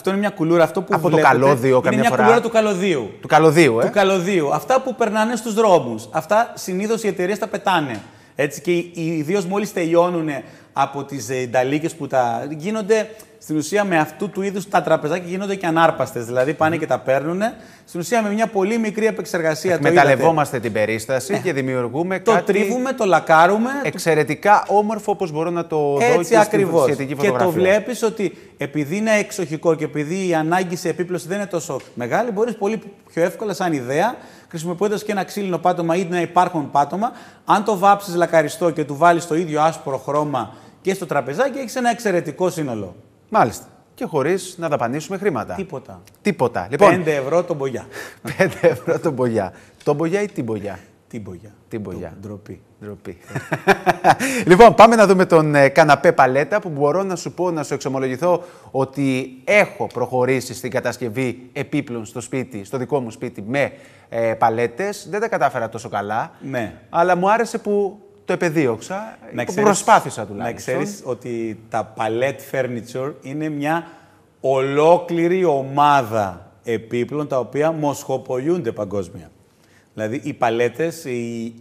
Αυτό είναι μια κουλούρα. Αυτό που από βλέπετε, το καλώδιο, καμιά φορά. Είναι μια κουλούρα του καλωδίου. Του καλωδίου, του καλωδίου. Αυτά που περνάνε στους δρόμους. Αυτά συνήθως οι εταιρείες τα πετάνε. Έτσι, και ιδίως μόλις τελειώνουν από τις νταλίκες που τα γίνονται. Στην ουσία, με αυτού του είδους τα τραπεζάκια γίνονται και ανάρπαστες. Δηλαδή, πάνε και τα παίρνουν. Στην ουσία, με μια πολύ μικρή επεξεργασία. Εκμεταλλευόμαστε την περίσταση και δημιουργούμε κάτι. Το τρίβουμε, το λακάρουμε. Εξαιρετικά όμορφο, όπως μπορώ να το δω. Έτσι ακριβώς. Και το βλέπεις ότι επειδή είναι εξοχικό και επειδή η ανάγκη σε επίπλωση δεν είναι τόσο μεγάλη, μπορείς πολύ πιο εύκολα, σαν ιδέα, χρησιμοποιώντας και ένα ξύλινο πάτωμα ή ένα υπάρχον πάτωμα, αν το βάψεις λακαριστό και του βάλεις το ίδιο άσπρο χρώμα και στο τραπεζάκι, έχεις ένα εξαιρετικό σύνολο. Μάλιστα. Και χωρίς να δαπανίσουμε χρήματα. Τίποτα. Τίποτα. Λοιπόν, 5 ευρώ τον μπογιά. 5 ευρώ τον μπογιά. Τον μπογιά ή την μπογιά. Την μπογιά. Την μπογιά. Ντροπή. Ντροπή. Λοιπόν, πάμε να δούμε τον καναπέ παλέτα που μπορώ να σου πω, να σου εξομολογηθώ ότι έχω προχωρήσει στην κατασκευή επίπλων στο σπίτι, στο δικό μου σπίτι με παλέτες. Δεν τα κατάφερα τόσο καλά. Ναι. Αλλά μου άρεσε που το επεδίωξα, προσπάθησα τουλάχιστον. Να ξέρεις ότι τα palette furniture είναι μια ολόκληρη ομάδα επίπλων τα οποία μοσχοποιούνται παγκόσμια. Δηλαδή οι παλέτες,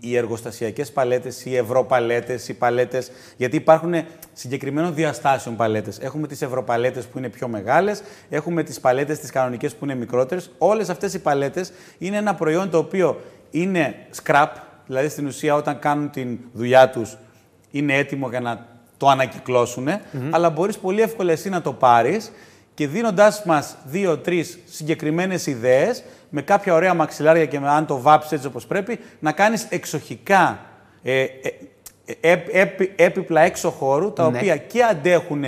οι εργοστασιακές παλέτες, οι ευρωπαλέτες, οι παλέτες, γιατί υπάρχουν συγκεκριμένων διαστάσεων παλέτες. Έχουμε τις ευρωπαλέτες που είναι πιο μεγάλες, έχουμε τις παλέτες τις κανονικές που είναι μικρότερες. Όλες αυτές οι παλέτες είναι ένα προϊόν το οποίο είναι scrap. Δηλαδή, στην ουσία, όταν κάνουν τη δουλειά τους, είναι έτοιμο για να το ανακυκλώσουν. Αλλά μπορείς πολύ εύκολα εσύ να το πάρεις και δίνοντάς μας 2-3 συγκεκριμένες ιδέες, με κάποια ωραία μαξιλάρια και αν το βάψεις έτσι όπως πρέπει, να κάνεις εξοχικά έπιπλα έξω χώρου, τα οποία και αντέχουν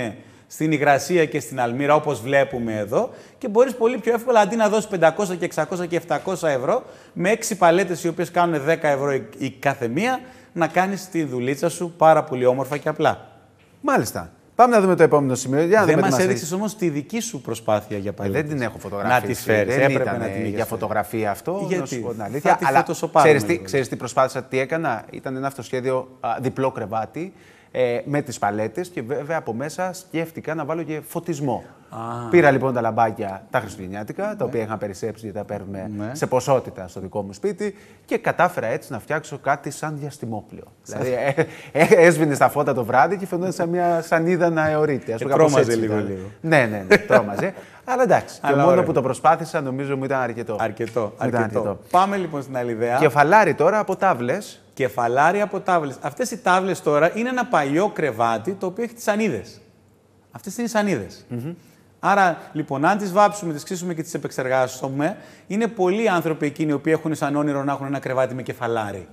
στην υγρασία και στην αλμύρα, όπως βλέπουμε εδώ, και μπορείς πολύ πιο εύκολα, αντί να δώσεις 500 και 600 και 700 ευρώ, με 6 παλέτες οι οποίες κάνουν 10 ευρώ η κάθε μία, να κάνεις τη δουλίτσα σου πάρα πολύ όμορφα και απλά. Μάλιστα. Πάμε να δούμε το επόμενο σημείο. Δεν μας έδειξες όμως τη δική σου προσπάθεια για παλέτες. Δεν την έχω φωτογραφίσει. Να τη φέρεις. Δεν έπρεπε να την για φωτογραφία αυτό. Γιατί, να σου πω την αλήθεια. Αλλά ξέρεις τι προσπάθησα, τι έκανα. Ήταν ένα αυτοσχέδιο διπλό κρεβάτι. Με τις παλέτες και βέβαια από μέσα σκέφτηκα να βάλω και φωτισμό. Πήρα λοιπόν τα λαμπάκια τα χριστουγεννιάτικα, τα οποία είχα περισσέψει γιατί τα παίρνουμε σε ποσότητα στο δικό μου σπίτι και κατάφερα έτσι να φτιάξω κάτι σαν διαστημόπλιο. Δηλαδή έσβηνε στα φώτα το βράδυ και φαινόταν σαν μια σανίδα να αιωρείται. Τρώμαζε λίγο. Ναι, τρώμαζε. Αλλά εντάξει, και μόνο που το προσπάθησα νομίζω μου ήταν αρκετό. Αρκετό. Πάμε λοιπόν στην άλλη ιδέα. Κεφαλάρι τώρα από τάβλες. Κεφαλάρι από τάβλες. Αυτές οι τάβλες τώρα είναι ένα παλιό κρεβάτι το οποίο έχει τις σανίδες. Αυτές είναι οι σανίδες. Άρα, λοιπόν, αν τις βάψουμε, τις ξύσουμε και τις επεξεργάσουμε, είναι πολλοί άνθρωποι εκείνοι οι οποίοι έχουν σαν όνειρο να έχουν ένα κρεβάτι με κεφαλάρι.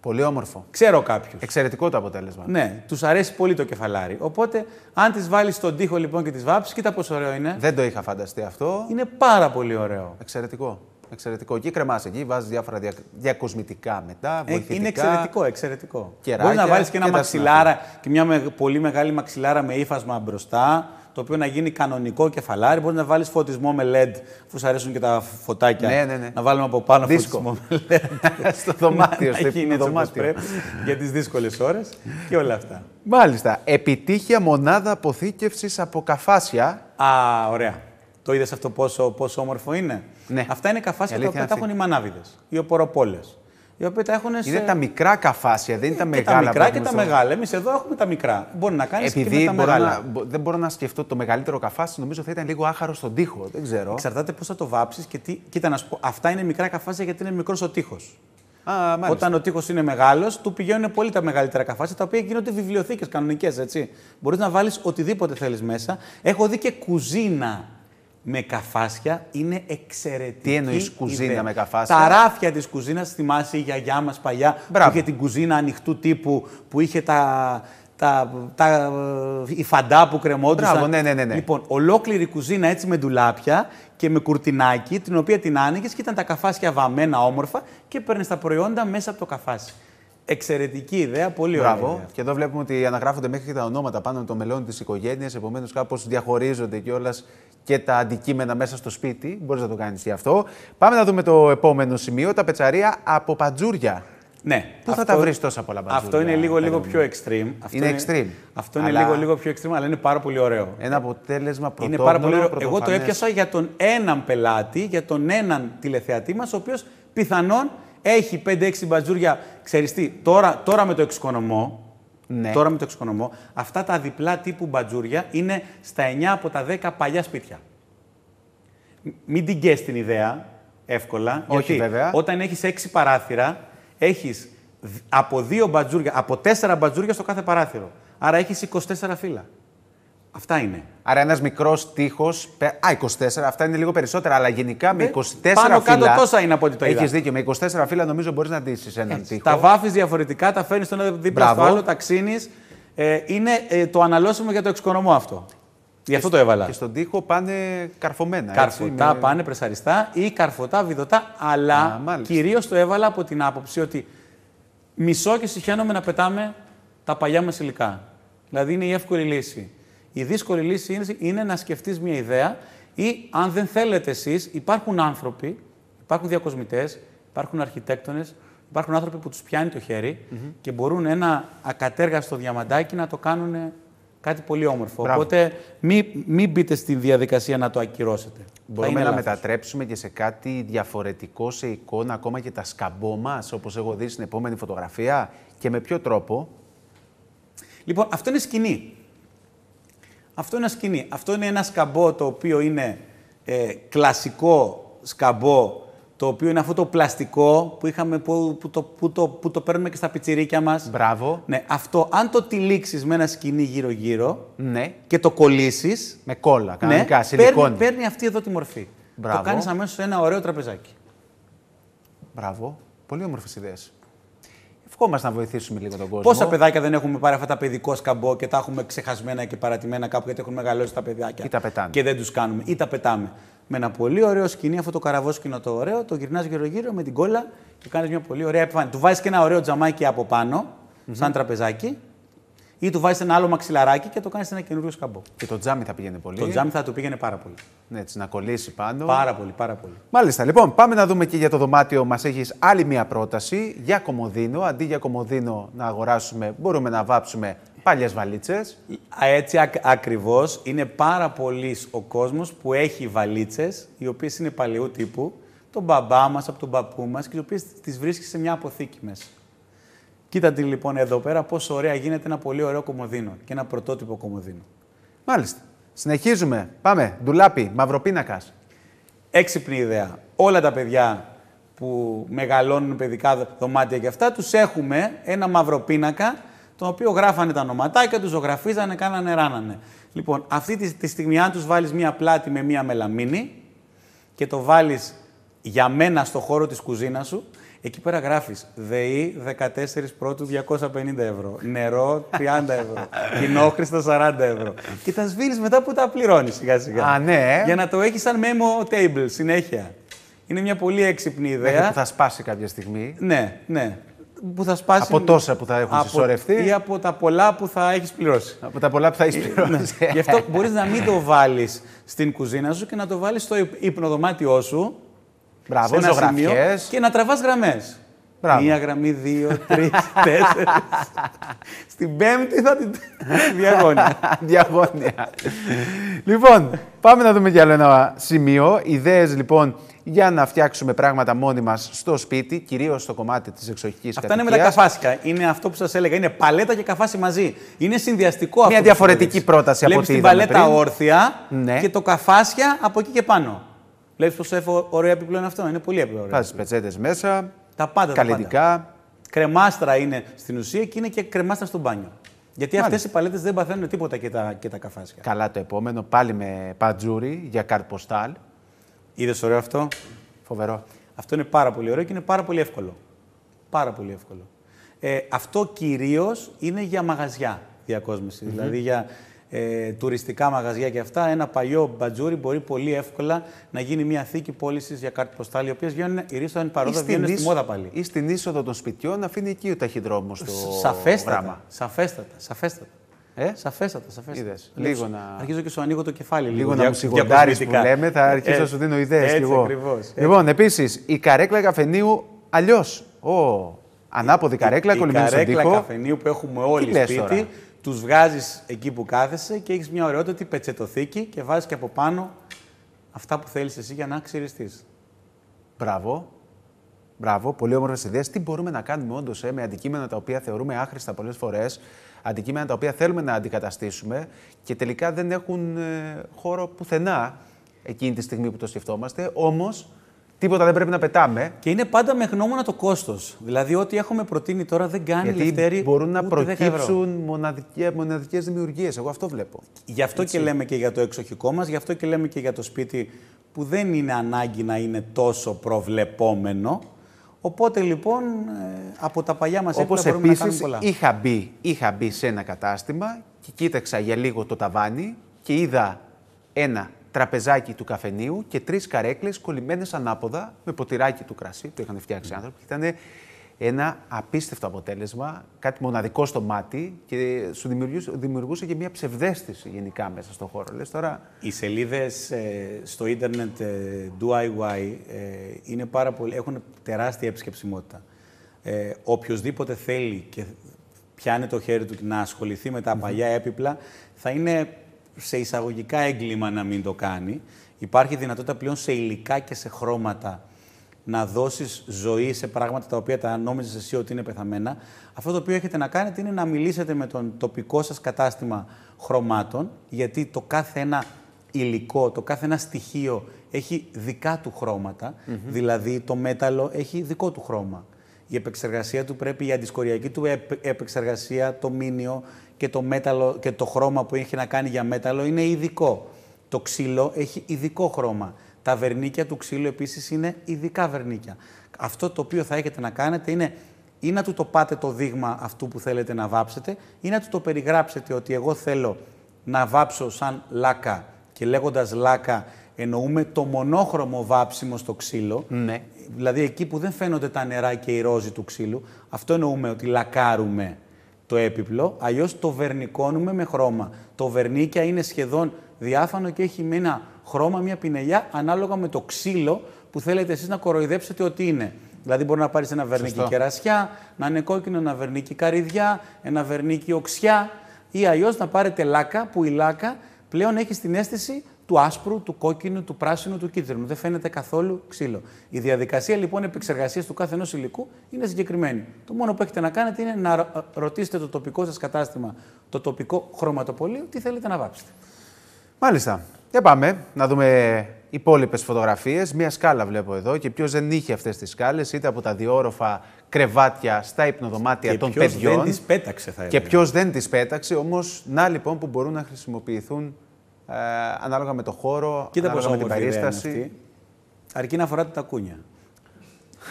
Πολύ όμορφο. Ξέρω κάποιους. Εξαιρετικό το αποτέλεσμα. Ναι, τους αρέσει πολύ το κεφαλάρι. Οπότε, αν τις βάλεις στον τοίχο λοιπόν και τις βάψεις, κοίτα πόσο ωραίο είναι. Δεν το είχα φανταστεί αυτό. Είναι πάρα πολύ ωραίο. Εξαιρετικό. Εξαιρετικό. Εκεί κρεμάς εκεί, βάζεις διάφορα διακοσμητικά μετά, βοηθητικά. Είναι εξαιρετικό, εξαιρετικό. Μπορείς να βάλεις και ένα μαξιλάρα και μια πολύ μεγάλη μαξιλάρα με ύφασμα μπροστά, το οποίο να γίνει κανονικό κεφαλάρι. Μπορείς να βάλεις φωτισμό με LED, αφού σου αρέσουν και τα φωτάκια. Ναι. Να βάλουμε από πάνω φωτισμό με LED. Στο δωμάτιο, στο δωμάτιο. Πρέπει, για τις δύσκολες ώρες και όλα αυτά. Μάλιστα. Επιτύχια μονάδα αποθήκευσης από καφάσια. Α, ωραία. Το είδες αυτό πόσο όμορφο είναι. Ναι. Αυτά είναι καφάσια τα οποία τα έχουν οι μανάβιδες, οι οποροπόλες. Είναι τα μικρά καφάσια, δεν είναι τα μεγάλα. Τα μικρά και τα μεγάλα. Εμείς εδώ έχουμε τα μικρά. Μπορεί να κάνεις και με τα μεγάλα. Δεν μπορώ να σκεφτώ το μεγαλύτερο καφάσι, νομίζω θα ήταν λίγο άχαρο στον τοίχο. Δεν ξέρω. Εξαρτάται πώς θα το βάψεις και τι. Κοίτα να σου πω, αυτά είναι μικρά καφάσια γιατί είναι μικρός ο τοίχος. Όταν ο τοίχος είναι μεγάλος, του πηγαίνουν πολύ τα μεγαλύτερα καφάσια, τα οποία γίνονται βιβλιοθήκες κανονικές. Μπορείς να βάλεις οτιδήποτε θέλεις μέσα. Έχω δει και κουζίνα με καφάσια, είναι εξαιρετική. Τι εννοείς κουζίνα με καφάσια? Τα ράφια της κουζίνας, θυμάσαι η γιαγιά μας παλιά, που είχε την κουζίνα ανοιχτού τύπου, που είχε η φαντά που κρεμόντουσαν. Ναι. Λοιπόν, ολόκληρη κουζίνα έτσι με ντουλάπια και με κουρτινάκι, την οποία την άνοιγες και ήταν τα καφάσια βαμμένα όμορφα και παίρνες τα προϊόντα μέσα από το καφάσι. Εξαιρετική ιδέα, πολύ ωραία. Μπράβο. Και εδώ βλέπουμε ότι αναγράφονται μέχρι και τα ονόματα πάνω των μελών της οικογένειας. Επομένως, κάπως διαχωρίζονται κιόλας και τα αντικείμενα μέσα στο σπίτι. Μπορείς να το κάνεις και αυτό. Πάμε να δούμε το επόμενο σημείο. Τα πετσαρία από πατζούρια. Ναι. Πού θα τα βρεις τόσα πολλά μπατζούλια. Αυτό είναι λίγο πιο extreme. Αυτό είναι λίγο πιο extreme, αλλά είναι πάρα πολύ ωραίο. Ένα αποτέλεσμα πρωτόγνωρο. Εγώ το έπιασα για τον έναν πελάτη, για τον έναν τηλεθεατή μας, ο οποίος πιθανόν έχει 5-6 μπατζούρια. Ξέρεις τι, τώρα με το εξοικονομό. Ναι. Τώρα με το εξοικονομό, αυτά τα διπλά τύπου μπατζούρια είναι στα 9 από τα 10 παλιά σπίτια. Μην την γκες την ιδέα εύκολα. Όχι, γιατί βέβαια. Όταν έχεις 6 παράθυρα, έχεις από 2 μπατζούρια, από 4 μπατζούρια στο κάθε παράθυρο. Άρα έχεις 24 φύλλα. Αυτά είναι. Άρα ένας μικρός τείχος. Α, 24, αυτά είναι λίγο περισσότερα, αλλά γενικά με 24 φύλλα. Πάνω κάτω φύλλα, τόσα είναι από ό,τι το είδα. Έχεις δίκιο. Με 24 φύλλα νομίζω μπορείς να ντύσεις έναν τείχο. Τα βάφεις διαφορετικά, τα φέρνεις το ένα δίπλα στο άλλο, τα ξύνεις. Είναι το αναλώσιμο για το εξοικονομό αυτό. Γι' αυτό το έβαλα. Και στον τοίχο πάνε καρφωμένα. Καρφωτά έτσι, πάνε πρεσαριστά ή καρφωτά, βιδωτά. Αλλά κυρίως το έβαλα από την άποψη ότι μισώ και συχαίνομαι να πετάμε τα παλιά μας υλικά. Δηλαδή είναι η εύκολη λύση. Η δύσκολη λύση είναι να σκεφτείς μια ιδέα ή αν δεν θέλετε εσείς, υπάρχουν άνθρωποι, υπάρχουν διακοσμητές, υπάρχουν αρχιτέκτονες, υπάρχουν άνθρωποι που τους πιάνει το χέρι και μπορούν ένα ακατέργαστο διαμαντάκι να το κάνουν κάτι πολύ όμορφο. Μπράβο. Οπότε μην μπείτε στη διαδικασία να το ακυρώσετε. Μπορούμε να μετατρέψουμε και σε κάτι διαφορετικό, σε εικόνα, ακόμα και τα σκαμπό μας, όπως έχω δει στην επόμενη φωτογραφία, και με ποιο τρόπο. Λοιπόν, αυτό είναι σκηνή. Αυτό είναι ένα σκηνή. Αυτό είναι ένα σκαμπό το οποίο είναι κλασικό σκαμπό, το οποίο είναι αυτό το πλαστικό που είχαμε, που το παίρνουμε και στα πιτσιρίκια μας. Μπράβο. Ναι, αυτό, αν το τυλίξεις με ένα σκηνή γύρω-γύρω και το κολλήσεις. Με κόλλα, κανονικά, ναι, σιλικόνη. Παίρνει αυτή εδώ τη μορφή. Μπράβο. Το κάνεις αμέσως ένα ωραίο τραπεζάκι. Μπράβο. Πολύ όμορφες ιδέες. Ευχόμαστε να βοηθήσουμε λίγο τον κόσμο. Πόσα παιδάκια δεν έχουμε πάρει αυτά τα παιδικό σκαμπό και τα έχουμε ξεχασμένα και παρατημένα κάπου γιατί έχουν μεγαλώσει τα παιδάκια. Ή τα πετάμε. Και δεν τους κάνουμε. Ή τα πετάμε. Με ένα πολύ ωραίο σκηνή, αυτό το καραβόσκηνο το ωραίο, το γυρνάς γύρω-γύρω με την κόλλα και κάνεις μια πολύ ωραία επιφάνεια. Του βάζεις και ένα ωραίο τζαμάκι από πάνω, σαν τραπεζάκι, ή του βάζεις ένα άλλο μαξιλαράκι και το κάνεις ένα καινούριο σκαμπό. Και το τζάμι θα πήγαινε πολύ. Το τζάμι θα του πήγαινε πάρα πολύ. Ναι, έτσι, να κολλήσει πάνω. Πάρα πολύ, πάρα πολύ. Μάλιστα, λοιπόν, πάμε να δούμε και για το δωμάτιο. Μας έχεις άλλη μια πρόταση για κομοδίνο. Αντί για κομοδίνο να αγοράσουμε, μπορούμε να βάψουμε παλιές βαλίτσες. Έτσι ακριβώς. Είναι πάρα πολλής ο κόσμος που έχει βαλίτσες, οι οποίες είναι παλαιού τύπου, τον μπαμπά μας, από τον παππού μας, και οι οποίες τις βρίσκει σε μια αποθήκη μέσα. Κοίτα την λοιπόν εδώ πέρα πόσο ωραία γίνεται ένα πολύ ωραίο κομοδίνο και ένα πρωτότυπο κομοδίνο. Μάλιστα. Συνεχίζουμε. Πάμε. Ντουλάπι, μαυροπίνακας. Έξυπνη ιδέα. Όλα τα παιδιά που μεγαλώνουν παιδικά δωμάτια και αυτά, τους έχουμε ένα μαυροπίνακα, τον οποίο γράφανε τα ονοματάκια, τους ζωγραφίζανε, κάνανε, ράνανε. Λοιπόν, αυτή τη στιγμή, αν τους βάλεις μία πλάτη με μία μελαμίνη και το βάλεις για μένα στο χώρο της κουζίνας σου, εκεί πέρα γράφεις ΔΕΗ 14 πρώτου 250€, νερό 30€, κοινόχρηστο 40€. Και τα σβήνεις μετά που τα πληρώνεις σιγά-σιγά. Α, ναι. Για να το έχεις σαν memo table συνέχεια. Είναι μια πολύ έξυπνη ιδέα. Μέχρι που θα σπάσει κάποια στιγμή. Ναι, ναι. Που θα σπάσει... Από τόσα που θα έχουν συσσωρευτεί. Ή από τα πολλά που θα έχεις πληρώσει. Από τα πολλά που θα έχεις πληρώσει. Γι' αυτό μπορείς να μην το βάλεις στην κουζίνα σου και να το βάλεις στο υπνοδωμάτιό σου. Μπράβο, σε ένα σημείο και να τραβάς γραμμές. Μπράβο. 1 γραμμή, 2, 3, 4. Στην πέμπτη θα την... Διαγώνια. Διαγώνια. Λοιπόν, πάμε να δούμε κι άλλο ένα σημείο. Ιδέες λοιπόν για να φτιάξουμε πράγματα μόνοι μας στο σπίτι, κυρίως στο κομμάτι της εξοχικής κατοικίας. Αυτά είναι με τα καφάσικα. Είναι αυτό που σας έλεγα. Είναι παλέτα και καφάσι μαζί. Είναι συνδυαστικό αυτό. Μια διαφορετική πρόταση από ό,τι είδαμε πριν. Βλέπεις την παλέτα όρθια και το καφάσια από εκεί και πάνω. Βλέπεις πόσο ωραίο έπιπλο είναι αυτό. Είναι πολύ έπιπλο. Βάζεις πετσέτες μέσα. Τα πάντα. Καλλιτικά. Κρεμάστρα είναι στην ουσία και είναι και κρεμάστρα στο μπάνιο. Γιατί αυτές οι παλέτες δεν παθαίνουν τίποτα και τα καφάσια. Καλά, το επόμενο πάλι με πατζούρι για κάρτ ποστάλ. Είδες ωραίο αυτό. Φοβερό. Αυτό είναι πάρα πολύ ωραίο και είναι πάρα πολύ εύκολο. Πάρα πολύ εύκολο. Αυτό κυρίως είναι για μαγαζιά διακόσμηση. Δηλαδή για τουριστικά μαγαζιά και αυτά. Ένα παλιό μπατζούρι μπορεί πολύ εύκολα να γίνει μια θήκη πώλησης για κάρτ ποστάλ, οι οποίες βγαίνουν ηρίστον παρόντα, βγαίνουν στη μόδα πάλι. Ή στην είσοδο των σπιτιών να αφήνει εκεί ο ταχυδρόμος το γράμμα. Σαφέστατα. Σαφέστατα. Σαφέστατα. Είδες, λίγο να... Αρχίζω και σου ανοίγω το κεφάλι. Λίγο να μου σιγοντάρεις που λέμε, θα αρχίσω να σου δίνω ιδέες. Έτσι, ακριβώς. Λοιπόν, επίσης, η καρέκλα καφενείου αλλιώς. Ανάποδη καρέκλα, κολλημένη στον τοίχο. Η καρέκλα καφενείου που έχουμε όλοι σπίτι. Τους βγάζεις εκεί που κάθεσαι και έχεις μια ωραιότατη πετσετοθήκη και βάζεις και από πάνω αυτά που θέλεις εσύ για να ξυριστείς. Μπράβο. Μπράβο, πολύ όμορφες ιδέες. Τι μπορούμε να κάνουμε όντως με αντικείμενα τα οποία θεωρούμε άχρηστα πολλές φορές, αντικείμενα τα οποία θέλουμε να αντικαταστήσουμε και τελικά δεν έχουν χώρο πουθενά εκείνη τη στιγμή που το σκεφτόμαστε. Όμως, τίποτα δεν πρέπει να πετάμε. Και είναι πάντα με γνώμονα το κόστος. Δηλαδή, ό,τι έχουμε προτείνει τώρα δεν κάνει Λευτέρη. Μπορούν να προκύψουν μοναδικές δημιουργίες. Εγώ αυτό βλέπω. Γι' αυτό και λέμε και για το εξοχικό μας, γι' αυτό και λέμε και για το σπίτι που δεν είναι ανάγκη να είναι τόσο προβλεπόμενο. Οπότε λοιπόν από τα παλιά μας έπιπλα μπορούμε να κάνουμε πολλά. Όπως επίσης είχα μπει σε ένα κατάστημα και κοίταξα για λίγο το ταβάνι και είδα ένα τραπεζάκι του καφενείου και τρεις καρέκλες κολλημένες ανάποδα με ποτηράκι του κρασί, το είχαν φτιάξει άνθρωποι. Ήταν ένα απίστευτο αποτέλεσμα, κάτι μοναδικό στο μάτι και σου δημιουργούσε και μια ψευδαίσθηση γενικά μέσα στον χώρο. Λες, τώρα... Οι σελίδες στο ίντερνετ DIY είναι πάρα πολύ, έχουν τεράστια επισκεψιμότητα. Οποιοςδήποτε θέλει και πιάνει το χέρι του να ασχοληθεί με τα παλιά έπιπλα θα είναι σε εισαγωγικά έγκλημα να μην το κάνει. Υπάρχει δυνατότητα πλέον σε υλικά και σε χρώματα να δώσεις ζωή σε πράγματα τα οποία τα νόμιζες εσύ ότι είναι πεθαμένα. Αυτό το οποίο έχετε να κάνετε είναι να μιλήσετε με τον τοπικό σας κατάστημα χρωμάτων, γιατί το κάθε ένα υλικό, το κάθε ένα στοιχείο έχει δικά του χρώματα, δηλαδή το μέταλλο έχει δικό του χρώμα. Η επεξεργασία του πρέπει, η αντισκοριακή του επεξεργασία, το μήνιο και το, μέταλλο, και το χρώμα που έχει να κάνει για μέταλλο είναι ειδικό. Το ξύλο έχει ειδικό χρώμα. Τα βερνίκια του ξύλου επίσης είναι ειδικά βερνίκια. Αυτό το οποίο θα έχετε να κάνετε είναι ή να του το πάτε το δείγμα αυτού που θέλετε να βάψετε ή να του το περιγράψετε ότι εγώ θέλω να βάψω σαν λάκα και λέγοντας λάκα εννοούμε το μονόχρωμο βάψιμο στο ξύλο, ναι. Δηλαδή εκεί που δεν φαίνονται τα νερά και η ρόζη του ξύλου, αυτό εννοούμε ότι λακάρουμε το έπιπλο, αλλιώς το βερνικώνουμε με χρώμα. Το βερνίκια είναι σχεδόν διάφανο και έχει με ένα χρώμα, μια πινελιά, ανάλογα με το ξύλο που θέλετε εσείς να κοροϊδέψετε ότι είναι. Δηλαδή μπορεί να πάρεις ένα βερνίκι Σωστό. Κερασιά, να είναι κόκκινο, ένα βερνίκι καρυδιά, ένα βερνίκι οξιά ή αλλιώς να πάρετε λάκα που η λάκα πλέον έχει την αίσθηση του άσπρου, του κόκκινου, του πράσινου, του κίτρινου. Δεν φαίνεται καθόλου ξύλο. Η διαδικασία λοιπόν επεξεργασίας του κάθε ενός υλικού είναι συγκεκριμένη. Το μόνο που έχετε να κάνετε είναι να ρωτήσετε το τοπικό σας κατάστημα, το τοπικό χρωματοπωλείο, τι θέλετε να βάψετε. Μάλιστα. Για πάμε να δούμε υπόλοιπες φωτογραφίες. Μία σκάλα βλέπω εδώ και ποιος δεν είχε αυτές τις σκάλες, είτε από τα διόροφα κρεβάτια στα υπνοδωμάτια των παιδιών. Και ποιος δεν τις πέταξε, θα έλεγα. Και ποιος δεν τις πέταξε, όμως να λοιπόν που μπορούν να χρησιμοποιηθούν ανάλογα με το χώρο, κοίτα ανάλογα με την παρίσταση. Αρκεί να φοράτε τα κούνια.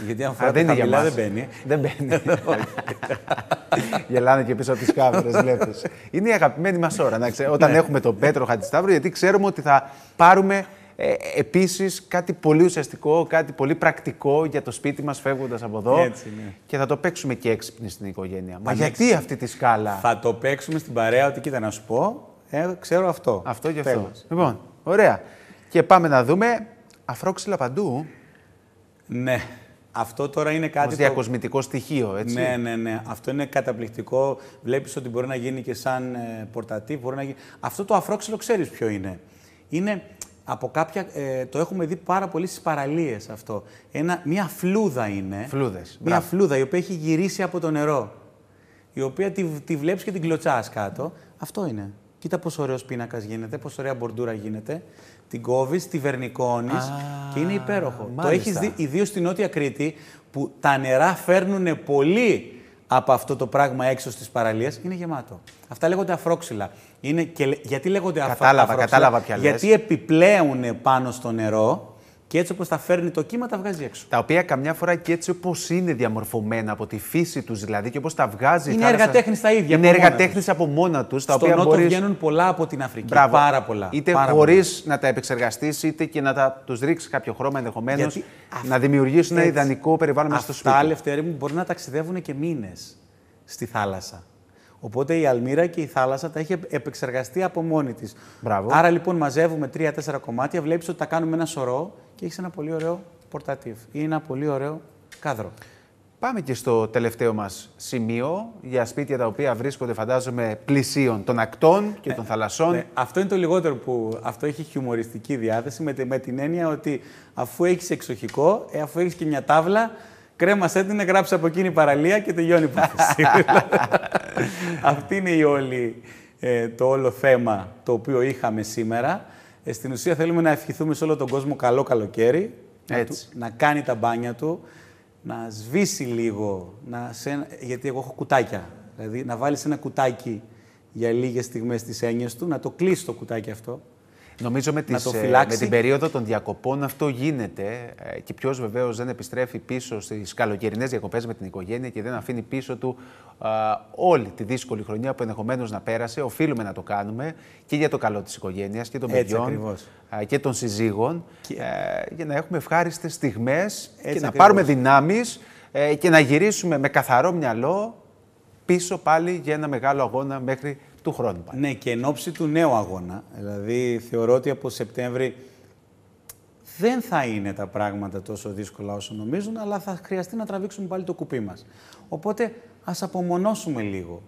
Γιατί αν φοράτε τα χαμηλά δεν μπαίνει. Δεν μπαίνει. Γελάνε και πίσω από τις κάμερες, βλέπεις. Είναι η αγαπημένη μας ώρα, να ξέρετε, όταν έχουμε τον Πέτρο Χατζησταύρου, γιατί ξέρουμε ότι θα πάρουμε επίσης κάτι πολύ ουσιαστικό, κάτι πολύ πρακτικό για το σπίτι μας φεύγοντας από εδώ. Έτσι, ναι. Και θα το παίξουμε και έξυπνη στην οικογένεια. Μα γιατί αυτή τη σκάλα. Θα το παίξουμε στην παρέα, ότι κοίτα να σου πω. Ξέρω αυτό. Αυτό και αυτό. Λοιπόν, ωραία. Και πάμε να δούμε αφρόξυλα παντού. Ναι. Αυτό τώρα είναι κάτι. Ως διακοσμητικό στοιχείο, έτσι. Ναι, ναι, ναι. Αυτό είναι καταπληκτικό. Βλέπεις ότι μπορεί να γίνει και σαν πορτατίβ. Μπορεί να γίνει... Αυτό το αφρόξυλο ξέρεις ποιο είναι. Είναι από κάποια. Το έχουμε δει πάρα πολύ στις παραλίες αυτό. Μια φλούδα είναι. Φλούδες. Μια μπράβο. Φλούδα η οποία έχει γυρίσει από το νερό. Η οποία τη βλέπεις και την κλωτσάς κάτω. Αυτό είναι. Κοίτα πόσο ωραίος πίνακας γίνεται, πόσο ωραία μπορντούρα γίνεται. Την κόβεις, τη βερνικώνεις και είναι υπέροχο. Μάλιστα. Το έχεις δει ιδίως στη Νότια Κρήτη που τα νερά φέρνουν πολύ από αυτό το πράγμα έξω στις παραλίες. Είναι γεμάτο. Αυτά λέγονται αφρόξυλα. Είναι και... Γιατί λέγονται αφρόξυλα. Κατάλαβα ποια λες. Γιατί επιπλέουν πάνω στο νερό και έτσι όπως τα φέρνει το κύμα τα βγάζει έξω. Τα οποία καμιά φορά και έτσι όπως είναι διαμορφωμένα από τη φύση τους δηλαδή και όπως τα βγάζει. Είναι εργατέχνης τα ίδια. Είναι εργατέχνης από μόνα τους. Στον Νότο βγαίνουν πολλά από την Αφρική. Μπράβο. Πάρα πολλά. Είτε χωρίς να τα επεξεργαστείς, είτε και να τους ρίξεις κάποιο χρώμα ενδεχομένως. Να δημιουργήσουν ένα ιδανικό περιβάλλον μέσα στο σπίτι. Αυτά, Λευτέρη μου, μπορεί να ταξιδεύουν και μήνες στη θάλασσα. Οπότε η αλμύρα και η θάλασσα τα έχει επεξεργαστεί από μόνη της. Μπράβο. Άρα λοιπόν μαζεύουμε 3-4 κομμάτια, βλέπεις ότι τα κάνουμε ένα σωρό και έχεις ένα πολύ ωραίο πορτατίβ ή ένα πολύ ωραίο κάδρο. Πάμε και στο τελευταίο μας σημείο, για σπίτια τα οποία βρίσκονται, φαντάζομαι, πλησίων των ακτών και των θαλασσών. Ναι. Αυτό είναι το λιγότερο που... Αυτό έχει χιουμοριστική διάθεση, με την έννοια ότι αφού έχεις εξοχικό, αφού έχεις και μια τάβλα, κρέμασέ την, γράψε από εκείνη παραλία και τελειώνει η υπόθεση. Αυτή είναι η όλη, το όλο θέμα το οποίο είχαμε σήμερα. Στην ουσία θέλουμε να ευχηθούμε σε όλο τον κόσμο καλό καλοκαίρι, να κάνει τα μπάνια του, να σβήσει λίγο, γιατί εγώ έχω κουτάκια, δηλαδή να βάλεις ένα κουτάκι για λίγες στιγμές τις έννοιες του, να το κλείσει το κουτάκι αυτό. Νομίζω με την περίοδο των διακοπών αυτό γίνεται και ποιος βεβαίως δεν επιστρέφει πίσω στις καλοκαιρινές διακοπές με την οικογένεια και δεν αφήνει πίσω του όλη τη δύσκολη χρονιά που ενδεχομένως να πέρασε. Οφείλουμε να το κάνουμε και για το καλό της οικογένειας και των παιδιών και των συζύγων και... για να έχουμε ευχάριστες στιγμές και να πάρουμε δυνάμεις και να γυρίσουμε με καθαρό μυαλό πίσω πάλι για ένα μεγάλο αγώνα μέχρι του χρόνου. Ναι, και εν ώψη του νέου αγώνα. Δηλαδή, θεωρώ ότι από Σεπτέμβρη δεν θα είναι τα πράγματα τόσο δύσκολα όσο νομίζουν, αλλά θα χρειαστεί να τραβήξουμε πάλι το κουπί μας. Οπότε, ας απομονώσουμε λίγο.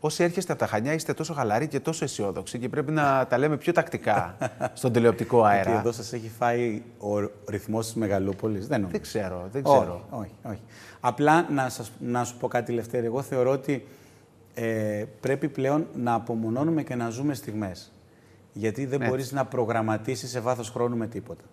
Όσοι έρχεστε από τα Χανιά, είστε τόσο χαλαροί και τόσο αισιόδοξοι και πρέπει να τα λέμε πιο τακτικά στον τηλεοπτικό αέρα. Και εδώ σας έχει φάει ο ρυθμός της Μεγαλούπολης. Δεν ξέρω, Όχι. Απλά να σου πω κάτι, Λευτέρη. Εγώ θεωρώ ότι πρέπει πλέον να απομονώνουμε και να ζούμε στιγμές. Γιατί δεν μπορείς να προγραμματίσεις σε βάθος χρόνου με τίποτα.